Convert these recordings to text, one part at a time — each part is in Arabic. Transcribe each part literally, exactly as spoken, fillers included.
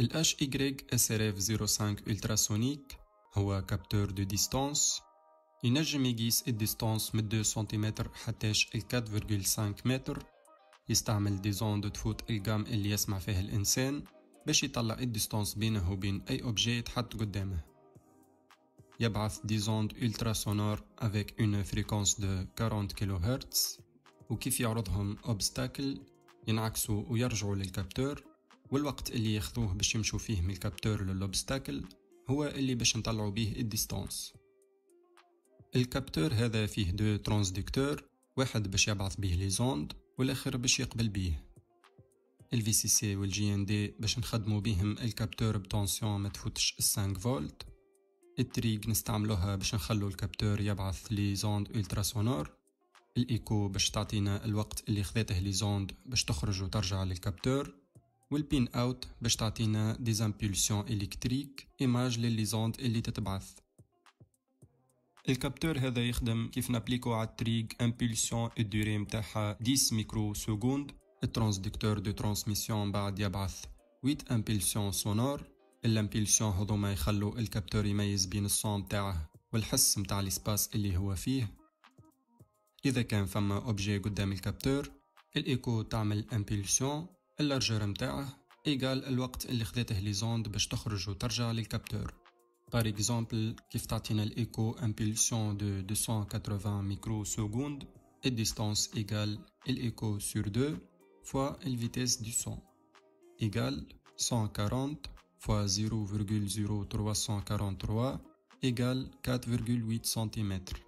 ال إتش واي إس آر إف صفر خمسة التراسونيك هو كابتور دو ديستانس، ينجم يقيس الديستانس من اثنين سنتيمتر حتىش ال أربعة فاصلة خمسة متر. يستعمل دي زوند تفوت الجام اللي يسمع فيها الانسان باش يطلع الديستانس بينه وبين اي اوبجي يتحط قدامه. يبعث دي زوند التراسونور افيك اون فريكونس دو أربعين كيلو هرتز، وكيف يعرضهم اوبستاكل ينعكسوا ويرجعوا للكابتور، والوقت اللي ياخذوه باش يمشوا فيه من الكابتور للأوبستاكل هو اللي باش نطلعوا بيه الديستانس. الكابتور هذا فيه دو ترانسدكتور، واحد باش يبعث بيه لي زوند والاخر باش يقبل بيه. الفي سي سي والجي ان دي باش نخدموا بيهم الكابتور بتونسيون ما تفوتش خمسة فولت. التريج نستعملوها باش نخلو الكابتور يبعث لي زوند التراسونور. الايكو باش تعطينا الوقت اللي خذاته لي زوند باش تخرج وترجع للكابتور، والبين اوت باش تعطينا دي زامبولسيون الكتريك ايماج للي زوند اللي تتبعث. الكابتور هذا يخدم كيف نابليكو على التريج امبولسيون الدوري متاعها عشرة ميكرو سكوند. الترانسدكتور دو ترانسميسيون بعد يبعث ثمانية امبولسيون سونور. الامبولسيون هذوما يخلو الكابتور يميز بين الصوت تاعه والحس متاع الاسباس اللي هو فيه. اذا كان فما اوبجي قدام الكابتور الايكو تعمل امبولسيون، اللارجور متاعه ايجال الوقت اللي خذاته لي زوند باش تخرج وترجع للكابتور. بار اكزومبل كيف تعطينا الايكو امبولسيون دو مئتين وثمانين ميكرو سكوند، الديستانس ايجال الايكو سور اثنين فوا الفيتيس دو صون ايجال مئة وأربعين فوا صفر فاصلة صفر ثلاثمئة وثلاثة وأربعين ايجال أربعة فاصلة ثمانية سنتيمتر.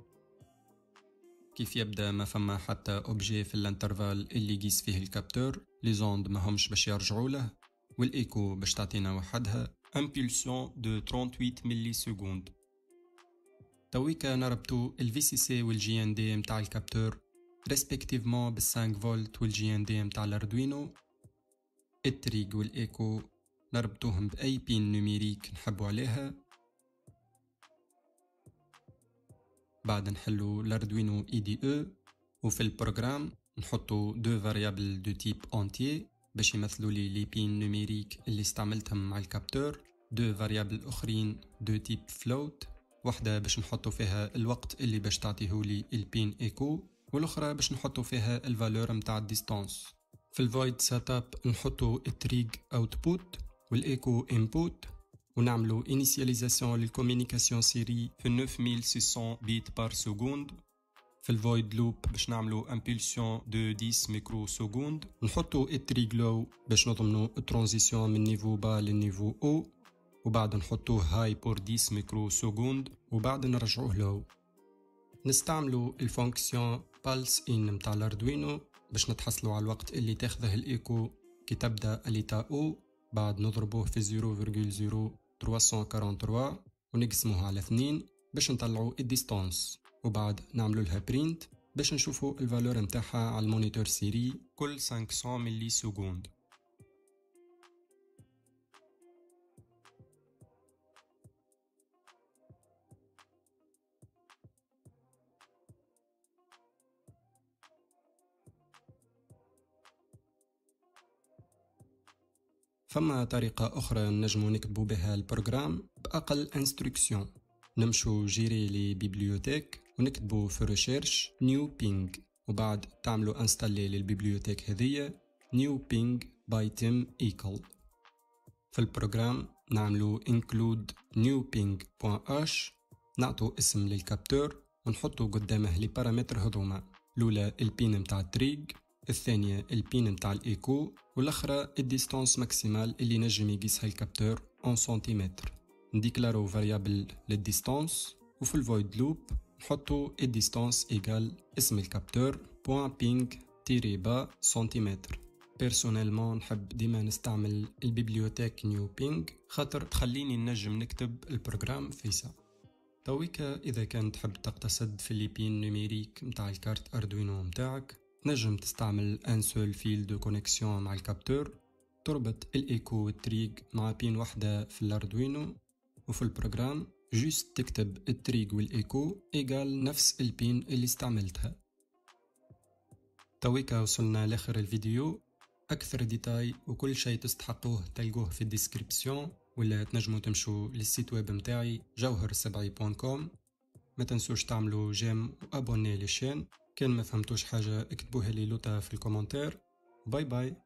كيف يبدا ما فما حتى اوبجي في الانترفال اللي يقيس فيه الكابتور، لي زوند ماهمش باش يرجعوا له، والايكو باش تعطينا وحدها امبولسيون دو ثمانية وثلاثين ملي سكوند. تويكا نربطو الفي سي سي والجي ان دي متاع الكابتور ريسبكتيفمون بال خمسة فولت والجي ان دي متاع الاردوينو. التريج والايكو نربطوهم باي بين نوميريك نحبوا عليها. بعد نحلو الاردوينو اي دي او، وفي البروغرام نحطو دو فاريابل دو تيب اونتي باش يمثلوا لي لي بين نوميريك اللي استعملتهم مع الكابتور، دو فاريابل اخرين دو تيب فلوت، واحده باش نحطو فيها الوقت اللي باش تعطيهولي البين ايكو، والاخرى باش نحطو فيها الفالور متاع الديستانس. في الفويد سيت اب نحطو التريج اوتبوت والايكو انبوت، ونعملو انيسياليزاسيون للكوميونيكاسيون سيري في تسعة آلاف وستمئة بيت بار سكوند. في الفويد لوب باش نعملو امبولسيون دو عشرة ميكرو سكوند، نحطو التريج لو باش نضمنو الترانزيسيون من نيفو با للنيفو او، وبعد نحطوه هاي بور عشرة ميكرو سكوند وبعد نرجعوه لو. نستعملو الفونكسيون بالس ان متاع الاردوينو باش نتحصلو على الوقت اللي تاخذه الايكو كي تبدا اليتا او، بعد نضربوه في صفر فاصلة صفر ثلاثمئة وثلاثة وأربعين ونقسموها على اثنين باش نطلعوا الديستانس، وبعد نعملوا لها برينت باش نشوفوا الفالور نتاعها على المونيتور سيري كل خمسمئة ملي سكوند. فما طريقة أخرى نجمو نكتبو بها البروغرام بأقل انستركسيون. نمشو جيري لي بيبليوتيك ونكتبو في ريشيرش نيو بينغ، وبعد تعملو انستالي للبيبليوتيك هذية نيو بينغ باي تيم ايكل. في البروغرام نعملو include newping.h، نعطو اسم للكابتور ونحطو قدامه لي بارامتر هذوما، لولا البين متاع التريج، الثانية البين متاع الايكو، والاخرى الديستانس ماكسيمال اللي نجم يقيسها الكابتور اون سنتيمتر. نديكلارو فاريابل للديستانس، وفي الفويد لوب نحطو الديستانس ايجال اسم الكابتور بوان بينغ تيري با سنتيمتر. بيرسونيلمون نحب ديما نستعمل البيبليوتيك نيو بينغ خاطر تخليني نجم نكتب البروغرام فيسا. تويكا اذا كان تحب تقتصد في لي بين نوميريك متاع الكارت اردوينو متاعك، نجم تستعمل ان سول فيل دو كونيكسيون مع الكابتور، تربط الايكو والتريج مع بين واحدة في الاردوينو، وفي البروغرام جوست تكتب التريج والايكو ايجال نفس البين اللي استعملتها. تويكا وصلنا لاخر الفيديو، أكثر ديتاي وكل شيء تستحقوه تلقوه في الديسكريبسيون، ولا تنجموا تمشوا للسيت ويب متاعي جوهر سبعي دوت كوم. ما تنسوش تعملوا جيم وأبوني للشين. كان ما فهمتوش حاجة اكتبوها لي لوطا في الكومنتير. باي باي.